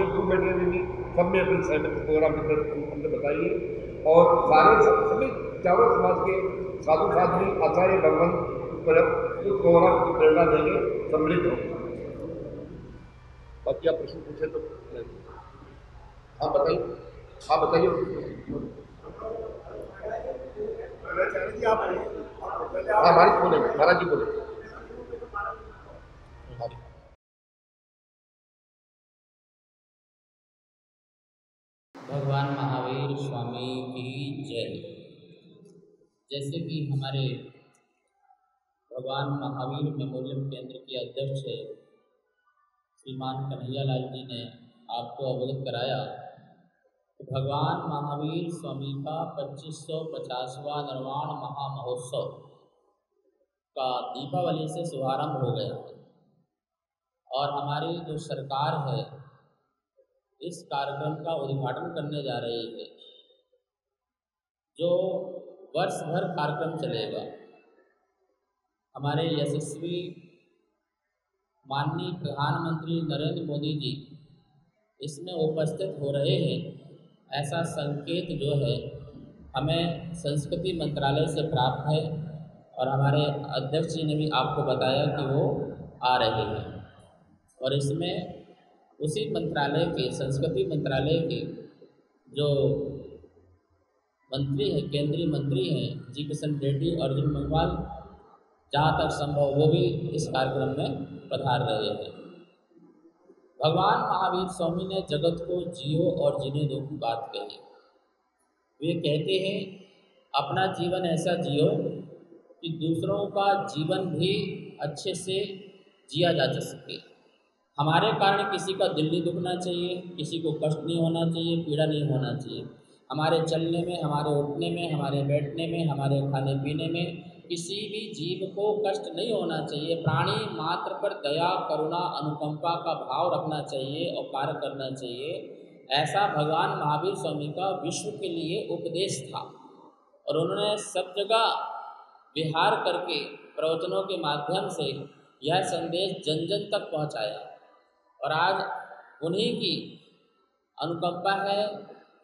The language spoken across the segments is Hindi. कोशिश टू मेडल मिली, सब में अपनी सहमति प्रोग्राम बताइए और सारे सभी चारों समाज के साधु साधु आचार्य भगवान प्रोग्राम की प्रेरणा देंगे, सम्मिलित होंगे। बाकी आप प्रश्न पूछे तो हाँ बताइए, हाँ बताइए। हमारी बोले महाराज जी बोले। भगवान महावीर स्वामी की जय। जैसे कि हमारे भगवान महावीर मेमोरियल केंद्र के अध्यक्ष श्रीमान कन्हैया लाल जी ने आपको अवगत कराया, भगवान महावीर स्वामी का 2550वां निर्वाण महामहोत्सव का दीपावली से शुभारंभ हो गया और हमारी जो सरकार है इस कार्यक्रम का उद्घाटन करने जा रही है जो वर्ष भर कार्यक्रम चलेगा। हमारे यशस्वी माननीय प्रधानमंत्री नरेंद्र मोदी जी इसमें उपस्थित हो रहे हैं, ऐसा संकेत जो है हमें संस्कृति मंत्रालय से प्राप्त है और हमारे अध्यक्ष जी ने भी आपको बताया कि वो आ रहे हैं और इसमें उसी मंत्रालय के संस्कृति मंत्रालय के जो मंत्री हैं, केंद्रीय मंत्री हैं जी किशन रेड्डी, अर्जुन मंगवाल, जहाँ तक संभव वो भी इस कार्यक्रम में पधार रहे हैं। भगवान महावीर स्वामी ने जगत को जियो और जीने दो की बात कही। वे कहते हैं अपना जीवन ऐसा जियो कि दूसरों का जीवन भी अच्छे से जिया जा सके। हमारे कारण किसी का दिल नहीं दुखना चाहिए, किसी को कष्ट नहीं होना चाहिए, पीड़ा नहीं होना चाहिए। हमारे चलने में, हमारे उठने में, हमारे बैठने में, हमारे खाने पीने में किसी भी जीव को कष्ट नहीं होना चाहिए। प्राणी मात्र पर दया, करुणा, अनुकंपा का भाव रखना चाहिए और कार्य करना चाहिए। ऐसा भगवान महावीर स्वामी का विश्व के लिए उपदेश था और उन्होंने सब जगह विहार करके प्रवचनों के माध्यम से यह संदेश जन जन तक पहुंचाया और आज उन्हीं की अनुकंपा है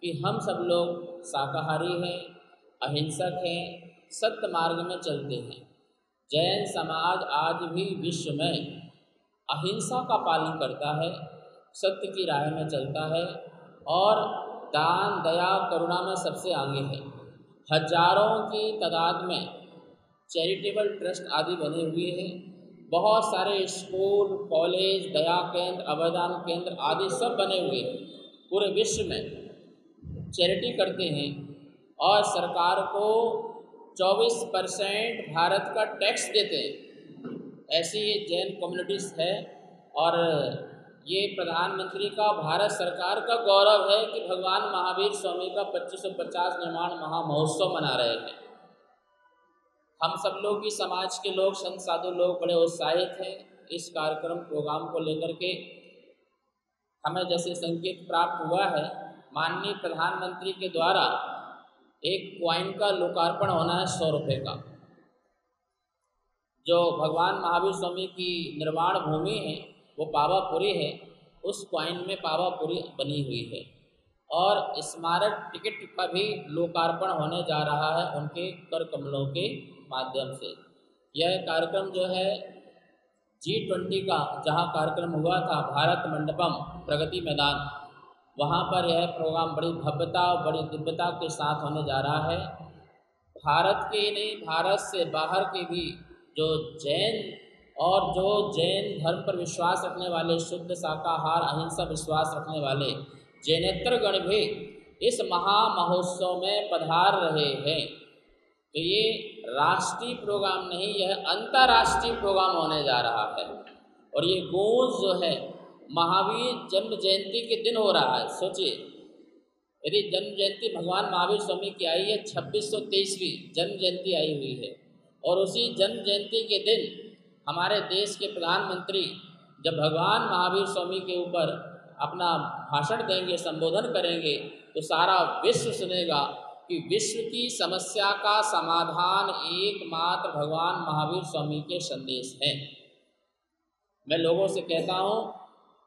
कि हम सब लोग शाकाहारी हैं, अहिंसक हैं, सत्य मार्ग में चलते हैं। जैन समाज आज भी विश्व में अहिंसा का पालन करता है, सत्य की राह में चलता है और दान, दया, करुणा में सबसे आगे है। हजारों की तादाद में चैरिटेबल ट्रस्ट आदि बने हुए हैं। बहुत सारे स्कूल, कॉलेज, दया केंद्र, अवदान केंद्र आदि सब बने हुए हैं। पूरे विश्व में चैरिटी करते हैं और सरकार को 24% भारत का टैक्स देते हैं। ऐसी ये जैन कम्युनिटीज़ है और ये प्रधानमंत्री का, भारत सरकार का गौरव है कि भगवान महावीर स्वामी का 2550 निर्माण महामहोत्सव मना रहे हैं। हम सब लोग ही समाज के लोग, संत साधु लोग बड़े उत्साहित हैं इस कार्यक्रम प्रोग्राम को लेकर के। हमें जैसे संकेत प्राप्त हुआ है माननीय प्रधानमंत्री के द्वारा एक क्वाइन का लोकार्पण होना है 100 रुपये का, जो भगवान महावीर स्वामी की निर्माण भूमि है वो पावापुरी है। उस क्वाइन में पावापुरी बनी हुई है और स्मारक टिकट का भी लोकार्पण होने जा रहा है उनके कर कमलों के माध्यम से। यह कार्यक्रम जो है G20 का जहाँ कार्यक्रम हुआ था भारत मंडपम प्रगति मैदान, वहाँ पर यह प्रोग्राम बड़ी भव्यता और बड़ी दिव्यता के साथ होने जा रहा है। भारत के ही नहीं, भारत से बाहर के भी जो जैन और जो जैन धर्म पर विश्वास रखने वाले, शुद्ध शाकाहार अहिंसा विश्वास रखने वाले जैनेतरगण भी इस महामहोत्सव में पधार रहे हैं। तो ये राष्ट्रीय प्रोग्राम नहीं, यह अंतर्राष्ट्रीय प्रोग्राम होने जा रहा है और ये गूंज जो है महावीर जन्म जयंती के दिन हो रहा है। सोचिए यदि जन्म जयंती भगवान महावीर स्वामी की आई है, 2623वीं जन्म जयंती आई हुई है और उसी जन्म जयंती के दिन हमारे देश के प्रधानमंत्री जब भगवान महावीर स्वामी के ऊपर अपना भाषण देंगे, संबोधन करेंगे तो सारा विश्व सुनेगा कि विश्व की समस्या का समाधान एकमात्र भगवान महावीर स्वामी के संदेश हैं। मैं लोगों से कहता हूँ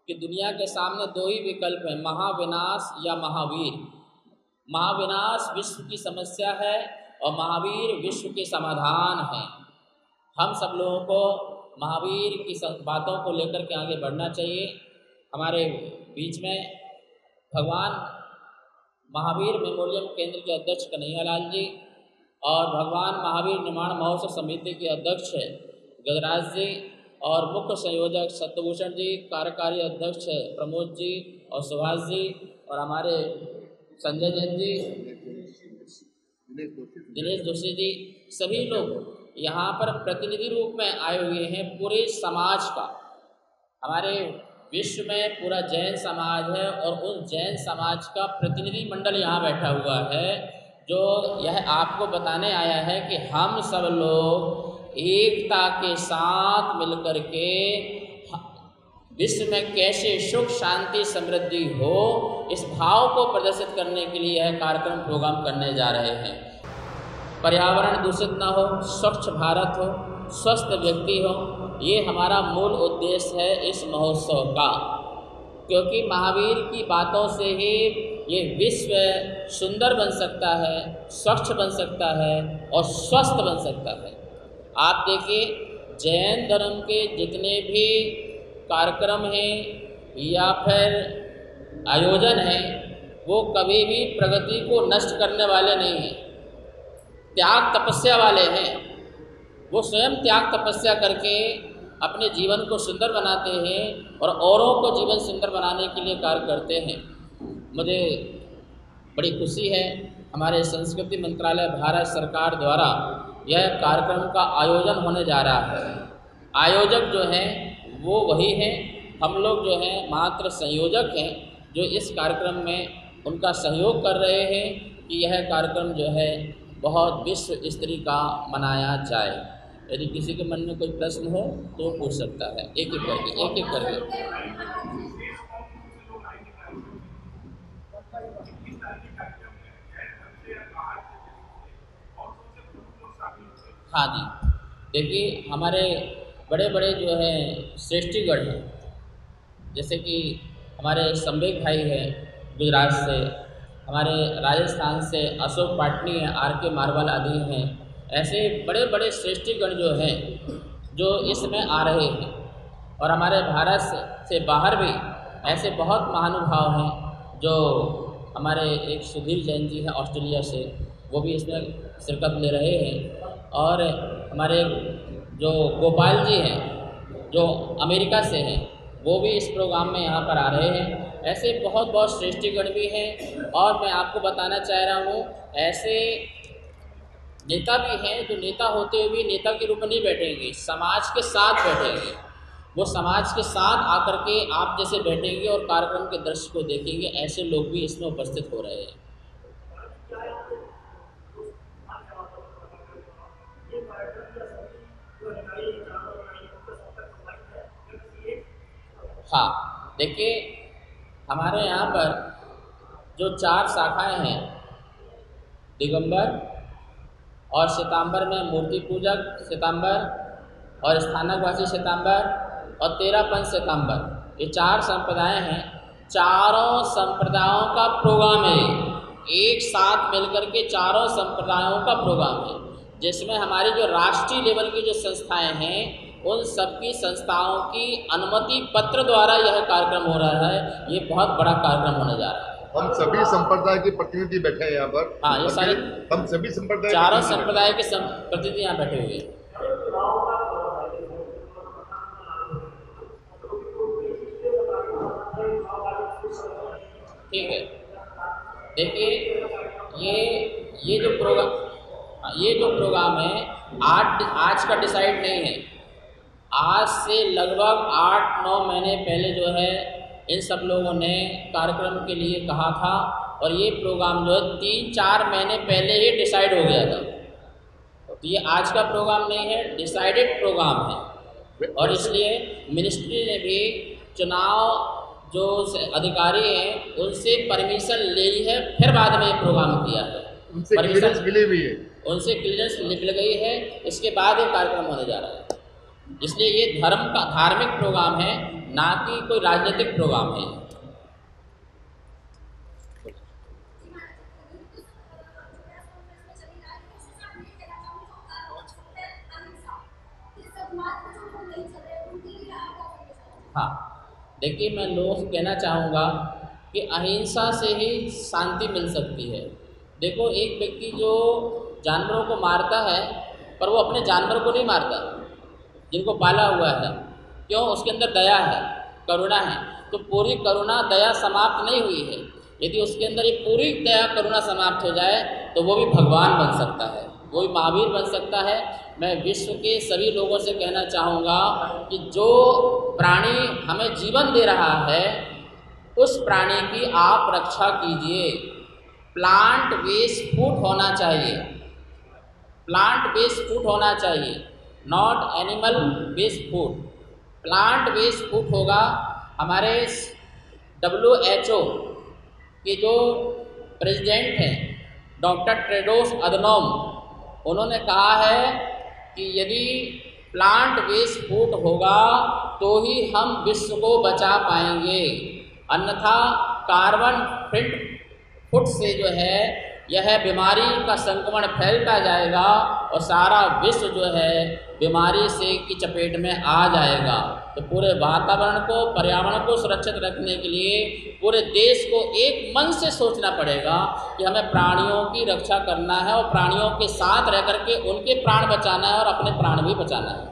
कि दुनिया के सामने दो ही विकल्प हैं, महाविनाश या महावीर। महाविनाश विश्व की समस्या है और महावीर विश्व के समाधान है। हम सब लोगों को महावीर की बातों को लेकर के आगे बढ़ना चाहिए। हमारे बीच में भगवान महावीर मेमोरियल केंद्र के अध्यक्ष कन्हैया लाल जी और भगवान महावीर निर्माण महोत्सव समिति के अध्यक्ष गजराज जी और मुख्य संयोजक सत्यभूषण जी, कार्यकारी अध्यक्ष प्रमोद जी और सुभाष जी और हमारे संजय जैन जी, दिनेश जोशी जी, सभी लोग यहाँ पर प्रतिनिधि रूप में आए हुए हैं पूरे समाज का। हमारे विश्व में पूरा जैन समाज है और उस जैन समाज का प्रतिनिधि मंडल यहाँ बैठा हुआ है जो यह आपको बताने आया है कि हम सब लोग एकता के साथ मिलकर के विश्व में कैसे सुख शांति समृद्धि हो, इस भाव को प्रदर्शित करने के लिए यह कार्यक्रम प्रोग्राम करने जा रहे हैं। पर्यावरण दूषित ना हो, स्वच्छ भारत हो, स्वस्थ व्यक्ति हो, ये हमारा मूल उद्देश्य है इस महोत्सव का, क्योंकि महावीर की बातों से ही ये विश्व सुंदर बन सकता है, स्वच्छ बन सकता है और स्वस्थ बन सकता है। आप देखिए जैन धर्म के जितने भी कार्यक्रम हैं या फिर आयोजन हैं वो कभी भी प्रगति को नष्ट करने वाले नहीं हैं, त्याग तपस्या वाले हैं। वो स्वयं त्याग तपस्या करके अपने जीवन को सुंदर बनाते हैं और औरों को जीवन सुंदर बनाने के लिए कार्य करते हैं। मुझे बड़ी खुशी है हमारे संस्कृति मंत्रालय भारत सरकार द्वारा यह कार्यक्रम का आयोजन होने जा रहा है। आयोजक जो हैं वो वही हैं, हम लोग जो हैं मात्र संयोजक हैं जो इस कार्यक्रम में उनका सहयोग कर रहे हैं कि यह कार्यक्रम जो है बहुत विश्व स्तरीय का मनाया जाए। यदि किसी के मन में कोई प्रश्न हो तो पूछ सकता है, एक एक करके हाँ जी, देखिए हमारे बड़े बड़े जो हैं श्रेष्ठीगढ़ हैं, जैसे कि हमारे संवेग भाई हैं गुजरात से, हमारे राजस्थान से अशोक पाटनी हैं, आर के मारवाल आदि हैं, ऐसे बड़े बड़े श्रेष्ठीगण जो हैं जो इसमें आ रहे हैं। और हमारे भारत से बाहर भी ऐसे बहुत महानुभाव हैं जो हमारे एक सुधीर जैन जी हैं ऑस्ट्रेलिया से, वो भी इसमें शिरकत ले रहे हैं। और हमारे जो गोपाल जी हैं जो अमेरिका से हैं वो भी इस प्रोग्राम में यहाँ पर आ रहे हैं। ऐसे बहुत बहुत श्रेष्ठीगण भी हैं और मैं आपको बताना चाह रहा हूँ ऐसे नेता भी हैं जो नेता होते हुए नेता के रूप में नहीं बैठेंगे, समाज के साथ बैठेंगे। वो समाज के साथ आकर के आप जैसे बैठेंगे और कार्यक्रम के दृश्य को देखेंगे, ऐसे लोग भी इसमें उपस्थित हो रहे हैं। हाँ देखिए हमारे यहाँ पर जो 4 शाखाएँ हैं, दिगंबर और सितंबर में मूर्ति पूजक सितंबर और स्थानकवासी सितंबर और 13 पंच सितंबर, ये 4 संप्रदाय हैं। चारों संप्रदायों का प्रोग्राम है, एक साथ मिलकर के चारों संप्रदायों का प्रोग्राम है, जिसमें हमारी जो राष्ट्रीय लेवल की जो संस्थाएं हैं उन सबकी संस्थाओं की अनुमति पत्र द्वारा यह कार्यक्रम हो रहा है। ये बहुत बड़ा कार्यक्रम होने जा रहा है। हम सभी संप्रदाय के प्रतिनिधि बैठे हैं यहाँ पर। हाँ ये सारे हम सभी संप्रदाय, चारों संप्रदाय के प्रतिनिधि यहाँ बैठे हुए हैं। ठीक है, देखिए ये जो प्रोग्राम है आज का डिसाइड नहीं है। आज से लगभग 8-9 महीने पहले जो है इन सब लोगों ने कार्यक्रम के लिए कहा था और ये प्रोग्राम जो है 3-4 महीने पहले ही डिसाइड हो गया था। तो ये आज का प्रोग्राम नहीं है, डिसाइडेड प्रोग्राम है। और इसलिए मिनिस्ट्री ने भी चुनाव जो अधिकारी हैं उनसे परमिशन ले ली है, फिर बाद में ये प्रोग्राम किया है, उनसे क्लियरेंस मिली हुई है, उनसे क्लियरेंस मिल गई है, इसके बाद ये कार्यक्रम होने जा रहा है। इसलिए ये धर्म का धार्मिक प्रोग्राम है, ना कि कोई राजनीतिक प्रोग्राम है। हाँ, देखिए मैं लोगों से कहना चाहूँगा कि अहिंसा से ही शांति मिल सकती है। देखो, एक व्यक्ति जो जानवरों को मारता है पर वो अपने जानवर को नहीं मारता जिनको पाला हुआ है, क्यों? उसके अंदर दया है, करुणा है। तो पूरी करुणा दया समाप्त नहीं हुई है। यदि उसके अंदर ये पूरी दया करुणा समाप्त हो जाए तो वो भी भगवान बन सकता है, वो भी महावीर बन सकता है। मैं विश्व के सभी लोगों से कहना चाहूँगा कि जो प्राणी हमें जीवन दे रहा है उस प्राणी की आप रक्षा कीजिए। प्लांट वेस्ट फूड होना चाहिए, प्लांट बेस्ड फूड होना चाहिए, not animal based food. Plant based food होगा हमारे WHO के जो प्रेसिडेंट हैं डॉक्टर ट्रेडोस अदनोम, उन्होंने कहा है कि यदि प्लांट बेस्ड फूड होगा तो ही हम विश्व को बचा पाएंगे, अन्यथा कार्बन फुट से जो है यह बीमारी का संक्रमण फैलता जाएगा और सारा विश्व जो है बीमारी से की चपेट में आ जाएगा। तो पूरे वातावरण को, पर्यावरण को सुरक्षित रखने के लिए पूरे देश को एक मन से सोचना पड़ेगा कि हमें प्राणियों की रक्षा करना है और प्राणियों के साथ रह करके उनके प्राण बचाना है और अपने प्राण भी बचाना है।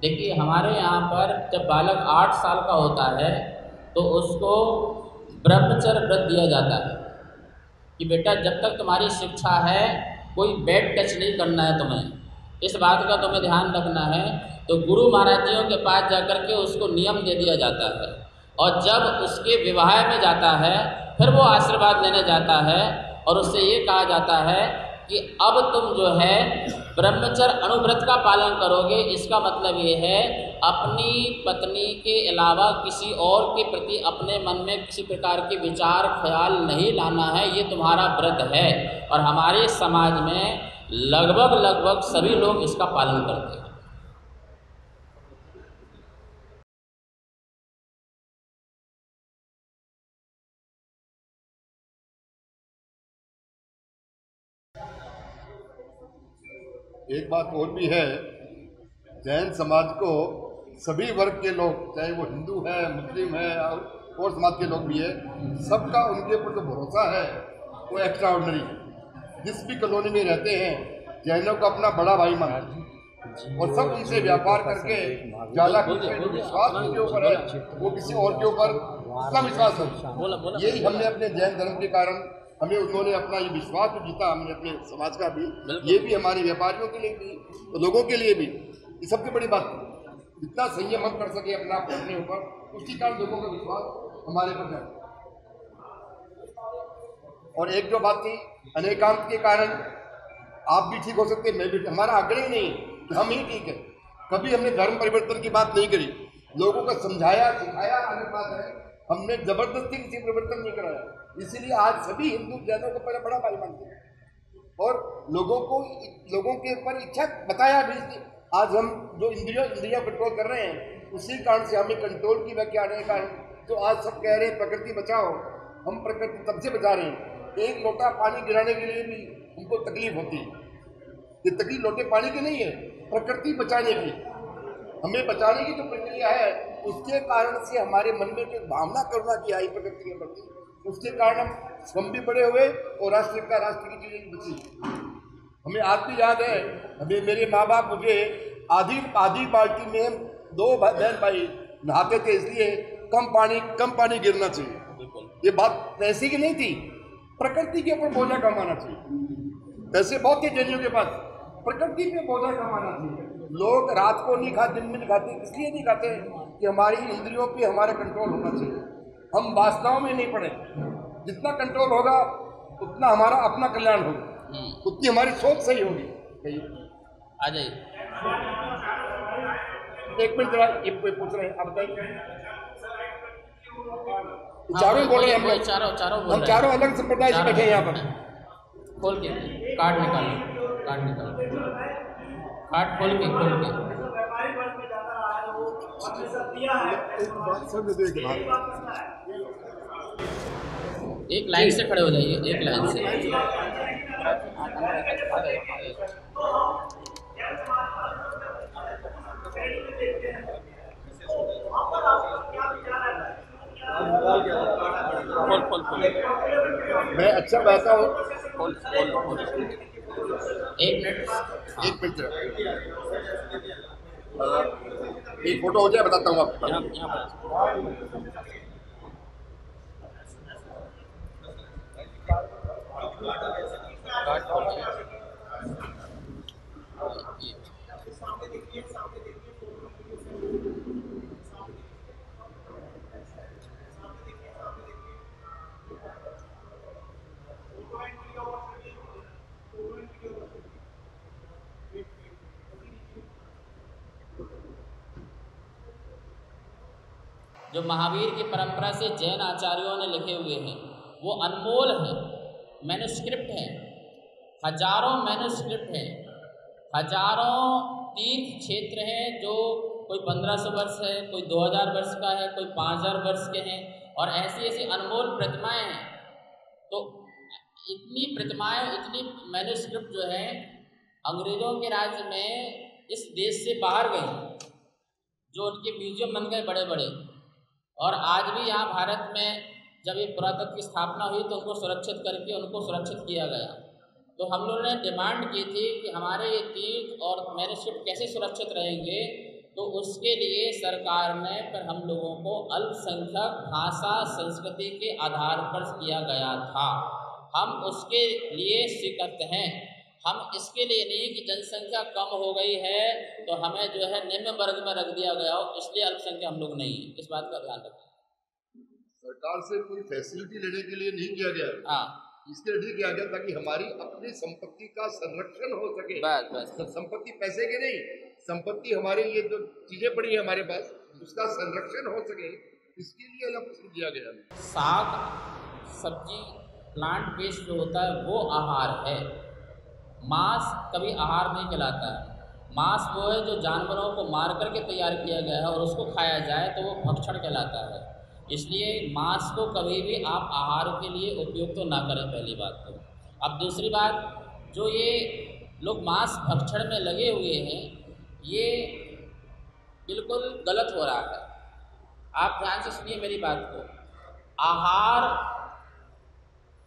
देखिए, हमारे यहाँ पर जब बालक 8 साल का होता है तो उसको ब्रह्मचर्य व्रत दिया जाता है कि बेटा जब तक तुम्हारी शिक्षा है कोई बैड टच नहीं करना है, तुम्हें इस बात का तुम्हें ध्यान रखना है। तो गुरु महाराज जी के पास जाकर के उसको नियम दे दिया जाता है और जब उसके विवाह में जाता है फिर वो आशीर्वाद लेने जाता है और उससे ये कहा जाता है कि अब तुम जो है ब्रह्मचर्य अनुव्रत का पालन करोगे। इसका मतलब ये है अपनी पत्नी के अलावा किसी और के प्रति अपने मन में किसी प्रकार के विचार ख्याल नहीं लाना है, ये तुम्हारा व्रत है। और हमारे समाज में लगभग सभी लोग इसका पालन करते हैं। एक बात और भी है, जैन समाज को सभी वर्ग के लोग, चाहे वो हिंदू है, मुस्लिम है और समाज के लोग भी है, सबका उनके ऊपर जो भरोसा है वो एक्स्ट्रा ऑर्डनरी है। जिस भी कॉलोनी में रहते हैं जैनों को अपना बड़ा भाई माना और सब उनसे व्यापार करके ज्यादा विश्वास उनके ऊपर है, वो किसी और के ऊपर उसका विश्वास है। यही हमने अपने जैन धर्म के कारण हमें उन्होंने अपना ये विश्वास तो जीता, हमने अपने समाज का भी, ये भी हमारे व्यापारियों के लिए भी और लोगों के लिए भी। ये सबसे बड़ी बात, जितना संयम हम कर सके अपना अपने ऊपर, उसके कारण लोगों का विश्वास हमारे पर है। और एक जो बात थी, अनेकांत के कारण आप भी ठीक हो सकते, मैं भी, हमारा आग्रह नहीं कि हम ही ठीक है। कभी हमने धर्म परिवर्तन की बात नहीं करी, लोगों को समझाया सिखाया अलग बात है, हमने जबरदस्ती किसी परिवर्तन नहीं कराया। इसीलिए आज सभी हिंदू जैनों को पहले बड़ा भाई मानते हैं और लोगों को, लोगों के ऊपर इच्छा बताया भी। आज हम जो इंद्रिया कंट्रोल कर रहे हैं उसी कारण से हमें कंट्रोल की व्याख्या आने का है। तो आज सब कह रहे हैं प्रकृति बचाओ, हम प्रकृति तब से बचा रहे हैं। एक लोटा पानी गिराने के लिए भी उनको तकलीफ होती है। ये तकलीफ लोटे पानी की नहीं है, प्रकृति बचाने की, हमें बचाने की जो प्रक्रिया है उसके कारण से हमारे मन में जो भावना करुणा की आई प्रकृति के प्रति, उसके कारण हम भी बड़े हुए और राष्ट्र की चीज़ें बची। हमें आज भी याद है, हमें मेरे माँ बाप मुझे आधी बाल्टी में 2 बहन भाई नहाते थे, इसलिए कम पानी गिरना चाहिए। ये बात पैसे की नहीं थी, प्रकृति के ऊपर बोझा कमाना चाहिए। पैसे बहुत थे जैनियों के पास, प्रकृति पे बोझा कमाना चाहिए। लोग रात को नहीं खाते, दिन में नहीं खाते, इसलिए नहीं खाते कि हमारी इंद्रियों पे हमारा कंट्रोल होना चाहिए, हम वासनाओं में नहीं पड़े। जितना कंट्रोल होगा उतना हमारा अपना कल्याण होगा, उतनी हमारी सोच सही होगी। आ जाइए, 1 मिनट, जरा ये पूछ रहे हैं, आप बताइए। चारों बोले हम लोग, चारों अलग संप्रदाय से बैठे यहाँ पर। खोल के कार्ड निकालो, कार्ड निकालो, कार्ड खोल के, खोल के। एक लाइन से खड़े हो जाइए, एक लाइन से। मैं अच्छा बैठा हूँ। एक मिनट, एक मिनट, एक फोटो हो जाए बताता हूँ आपको। जो महावीर की परंपरा से जैन आचार्यों ने लिखे हुए हैं वो अनमोल हैं। मैन्युस्क्रिप्ट हैं, हजारों मैन्युस्क्रिप्ट हैं, हजारों तीर्थ क्षेत्र हैं जो कोई 1500 वर्ष है, कोई 2000 वर्ष का है, कोई 5000 वर्ष के हैं, और ऐसी ऐसी अनमोल प्रतिमाएं हैं। तो इतनी प्रतिमाएं, इतनी मैन्युस्क्रिप्ट जो है अंग्रेजों के राज में इस देश से बाहर गई, जो उनके म्यूजियम बन गए बड़े बड़े। और आज भी यहाँ भारत में जब ये पुरातत्व की स्थापना हुई तो उनको सुरक्षित करके उनको सुरक्षित किया गया। तो हम लोगों ने डिमांड की थी कि हमारे ये तीर्थ और मैन्युस्क्रिप्ट कैसे सुरक्षित रहेंगे, तो उसके लिए सरकार ने पर हम लोगों को अल्पसंख्यक भाषा संस्कृति के आधार पर किया गया था। हम उसके लिए स्वीकृत हैं, हम इसके लिए नहीं कि जनसंख्या कम हो गई है तो हमें जो है निम्न वर्ग में रख दिया गया हो, इसलिए अल्पसंख्यक हम लोग नहीं। इस बात का ध्यान रखें। सरकार से कोई फैसिलिटी लेने के लिए नहीं किया गया, इसके लिए किया गया ताकि हमारी अपनी संपत्ति का संरक्षण हो सके। संपत्ति पैसे की नहीं, संपत्ति हमारे ये जो चीजें पड़ी है हमारे पास उसका संरक्षण हो सके, इसके लिए अलग किया गया। साग सब्जी प्लांट बेस्ड जो होता है वो आहार है, मांस कभी आहार नहीं कहलाता है। मांस वो है जो जानवरों को मार करके तैयार किया गया है और उसको खाया जाए तो वो भक्षण कहलाता है। इसलिए मांस को कभी भी आप आहार के लिए उपयोग तो ना करें, पहली बात तो। अब दूसरी बात, जो ये लोग मांस भक्षण में लगे हुए हैं ये बिल्कुल गलत हो रहा है। आप ध्यान से सुनिए मेरी बात को।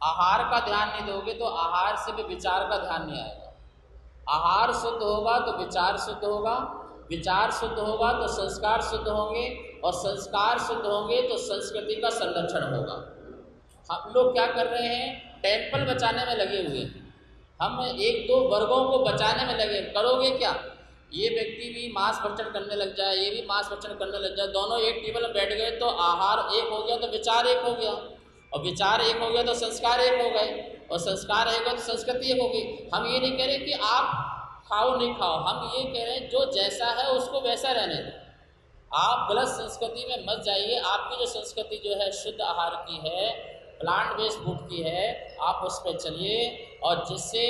आहार का ध्यान नहीं दोगे तो आहार से भी विचार का ध्यान नहीं आएगा। आहार शुद्ध होगा तो विचार शुद्ध होगा, विचार शुद्ध होगा तो संस्कार शुद्ध होंगे, और संस्कार शुद्ध होंगे तो संस्कृति का संरक्षण होगा। हम लोग क्या कर रहे हैं, टेम्पल बचाने में लगे हुए हैं, हम एक दो वर्गों को बचाने में लगे। करोगे क्या, ये व्यक्ति भी मांस भक्षण करने लग जाए, ये भी मांस भक्षण करने लग जाए, दोनों एक टेबल में बैठ गए तो आहार एक हो गया तो विचार एक हो गया, और विचार एक हो गया तो संस्कार एक हो गए, और संस्कार एक हो तो संस्कृति एक हो गई। हम ये नहीं कह रहे कि आप खाओ नहीं खाओ, हम ये कह रहे हैं जो जैसा है उसको वैसा रहने दो। आप गलत संस्कृति में मत जाइए। आपकी जो संस्कृति जो है शुद्ध आहार की है, प्लांट बेस्ड फूड की है, आप उस पर चलिए, और जिससे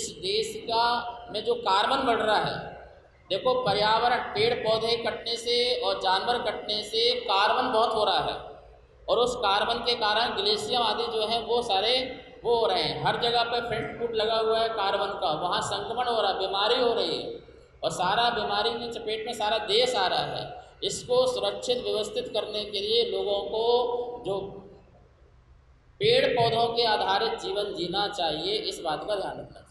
इस देश का में जो कार्बन बढ़ रहा है, देखो पर्यावरण, पेड़ पौधे कटने से और जानवर कटने से कार्बन बहुत हो रहा है, और उस कार्बन के कारण ग्लेशियर आदि जो है वो सारे वो हो रहे हैं। हर जगह पर फेंट फूट लगा हुआ है कार्बन का, वहाँ संक्रमण हो रहा है, बीमारी हो रही है, और सारा बीमारी के चपेट में सारा देश आ रहा है। इसको सुरक्षित व्यवस्थित करने के लिए लोगों को जो पेड़ पौधों के आधारित जीवन जीना चाहिए, इस बात का ध्यान रखना चाहिए।